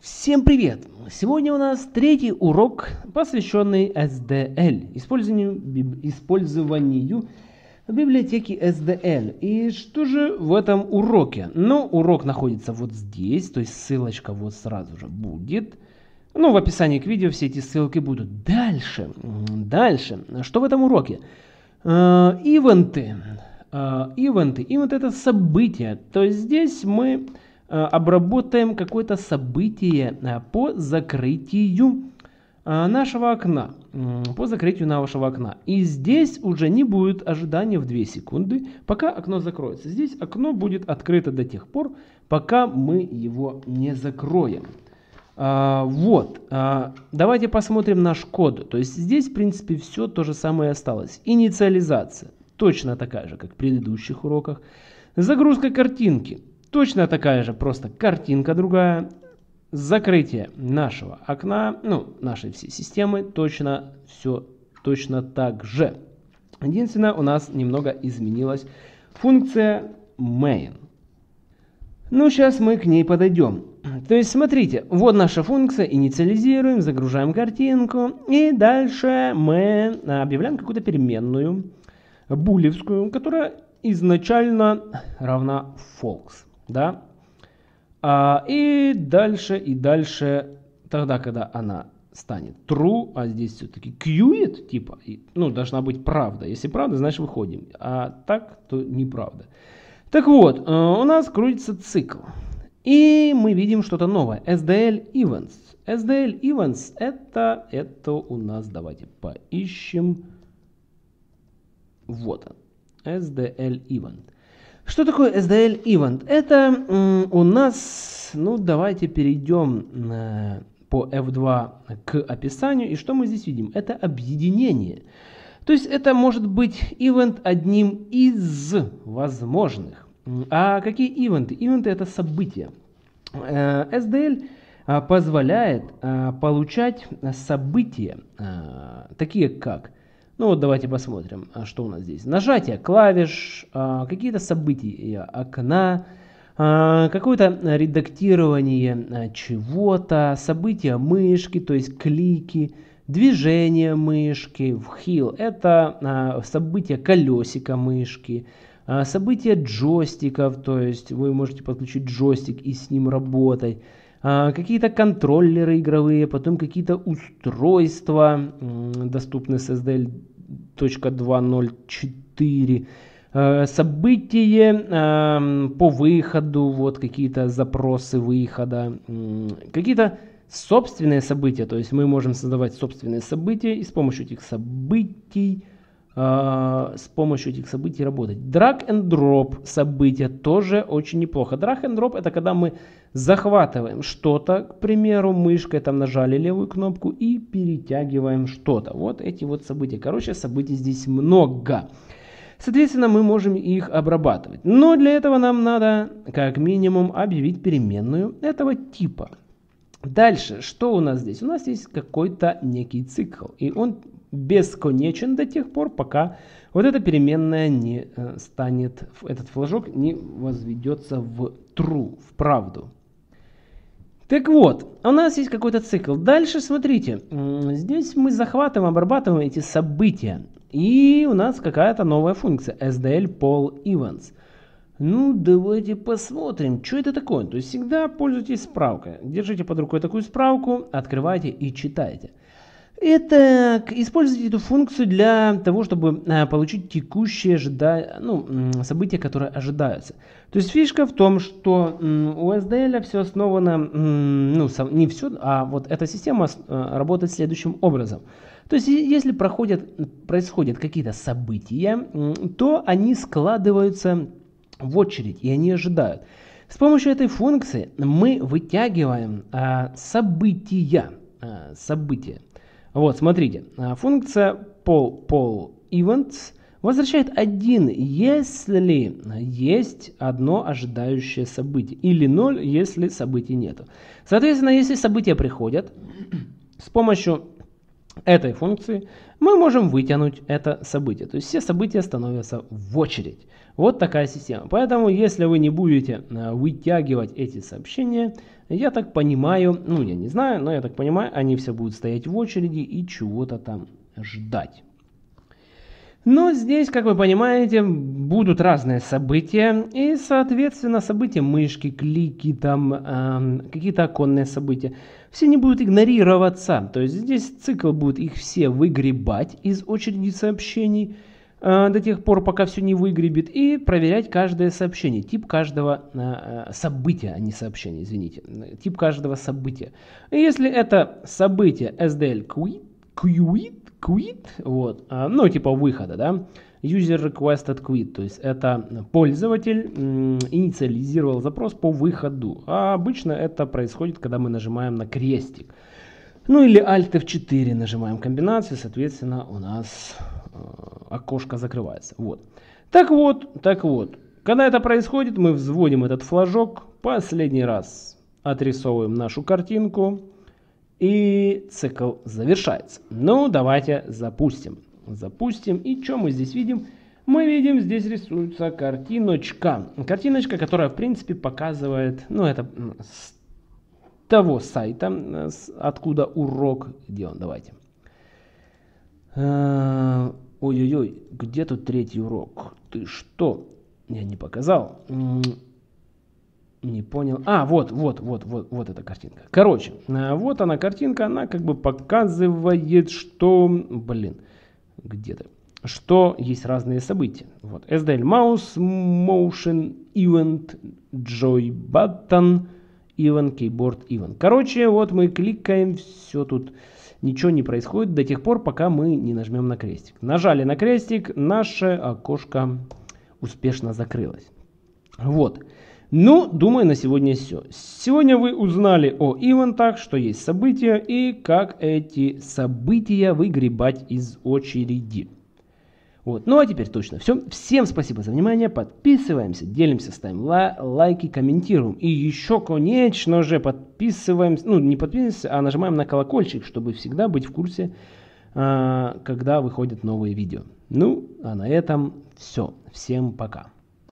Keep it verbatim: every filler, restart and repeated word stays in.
Всем привет! Сегодня у нас третий урок, посвященный эс ди эл, использованию, использованию библиотеки эс ди эл. И что же в этом уроке? Ну, урок находится вот здесь, то есть ссылочка вот сразу же будет. Ну, в описании к видео все эти ссылки будут. Дальше, дальше, что в этом уроке? Ивенты, ивенты, ивент — это события, то есть здесь мы обработаем какое-то событие по закрытию нашего окна. По закрытию нашего окна. И здесь уже не будет ожидания в две секунды, пока окно закроется. Здесь окно будет открыто до тех пор, пока мы его не закроем. Вот. Давайте посмотрим наш код. То есть здесь, в принципе, все то же самое осталось. Инициализация. Точно такая же, как в предыдущих уроках. Загрузка картинки. Точно такая же, просто картинка другая. Закрытие нашего окна, ну, нашей всей системы, точно все точно так же. Единственное, у нас немного изменилась функция main. Ну, сейчас мы к ней подойдем. То есть, смотрите, вот наша функция, инициализируем, загружаем картинку, и дальше мы объявляем какую-то переменную, булевскую, которая изначально равна false. Да? А, и дальше, и дальше, тогда, когда она станет true, а здесь все-таки quit, типа, и, ну, должна быть правда. Если правда, значит, выходим. А так, то неправда. Так вот, у нас крутится цикл. И мы видим что-то новое. эс ди эл Events. эс ди эл Events — это, это у нас, давайте поищем. Вот он. эс ди эл Event. Что такое эс ди эл Event? Это у нас, ну давайте перейдем по эф два к описанию. И что мы здесь видим? Это объединение. То есть это может быть ивент одним из возможных. А какие ивенты? Ивенты — это события. эс ди эл позволяет получать события, такие как... Ну вот давайте посмотрим, что у нас здесь. Нажатие клавиш, какие-то события окна, какое-то редактирование чего-то, события мышки, то есть клики, движение мышки, вхил. Это события колесика мышки, события джойстиков, то есть вы можете подключить джойстик и с ним работать. Какие-то контроллеры игровые, потом какие-то устройства, доступны с эс ди эл два ноль четыре, события по выходу, вот какие-то запросы выхода, какие-то собственные события, то есть мы можем создавать собственные события и с помощью этих событий, с помощью этих событий работать. Drag and drop события тоже очень неплохо. Drag and drop — это когда мы захватываем что-то, к примеру, мышкой там нажали левую кнопку и перетягиваем что-то. Вот эти вот события. Короче, событий здесь много. Соответственно, мы можем их обрабатывать. Но для этого нам надо, как минимум, объявить переменную этого типа. Дальше, что у нас здесь? У нас есть какой-то некий цикл. И он бесконечен до тех пор, пока вот эта переменная не станет, этот флажок не возведется в true, в правду. Так вот, у нас есть какой-то цикл. Дальше, смотрите, здесь мы захватываем, обрабатываем эти события. И у нас какая-то новая функция, эс ди эл_PollEvents. Ну, давайте посмотрим, что это такое. То есть всегда пользуйтесь справкой. Держите под рукой такую справку, открывайте и читайте. Итак, используйте эту функцию для того, чтобы получить текущие ожида... ну, события, которые ожидаются. То есть фишка в том, что у эс ди эл все основано, ну, не все, а вот эта система работает следующим образом. То есть если проходят, происходят какие-то события, то они складываются в очередь и они ожидают. С помощью этой функции мы вытягиваем события. события. Вот, смотрите, функция poll, poll events возвращает один, если есть одно ожидающее событие, или ноль, если событий нету. Соответственно, если события приходят, с помощью этой функции мы можем вытянуть это событие. То есть все события становятся в очередь. Вот такая система. Поэтому если вы не будете вытягивать эти сообщения, я так понимаю, ну я не знаю, но я так понимаю, они все будут стоять в очереди и чего-то там ждать. Но здесь, как вы понимаете, будут разные события, и, соответственно, события мышки, клики, там э, какие-то оконные события, все не будут игнорироваться. То есть здесь цикл будет их все выгребать из очереди сообщений э, до тех пор, пока все не выгребет, и проверять каждое сообщение, тип каждого э, события, а не сообщение, извините, тип каждого события. И если это событие эс ди эл квит, Quit, вот, ну типа выхода, да, User Requested Quit, то есть это пользователь инициализировал запрос по выходу, а обычно это происходит, когда мы нажимаем на крестик, ну или альт эф четыре нажимаем комбинацию, соответственно у нас окошко закрывается, вот. Так вот, так вот, когда это происходит, мы взводим этот флажок, последний раз отрисовываем нашу картинку, и цикл завершается. Ну, давайте запустим. Запустим. И что мы здесь видим? Мы видим, здесь рисуется картиночка. Картиночка, которая, в принципе, показывает... Ну, это с того сайта, откуда урок. Где он? Давайте. Ой-ой-ой, где тут третий урок? Ты что? Я не показал. Не понял. А, вот, вот, вот, вот, вот эта картинка. Короче, вот она картинка, она как бы показывает, что, блин, где-то, что есть разные события. Вот, эс ди эл Mouse, Motion, Event, Joy Button, Event, Keyboard, Event. Короче, вот мы кликаем, все тут, ничего не происходит до тех пор, пока мы не нажмем на крестик. Нажали на крестик, наше окошко успешно закрылось. Вот. Ну, думаю, на сегодня все. Сегодня вы узнали о ивентах, что есть события и как эти события выгребать из очереди. Вот. Ну, а теперь точно все. Всем спасибо за внимание. Подписываемся, делимся, ставим лай лайки, комментируем. И еще, конечно же, подписываемся. Ну, не подписываемся, а нажимаем на колокольчик, чтобы всегда быть в курсе, когда выходят новые видео. Ну, а на этом все. Всем пока.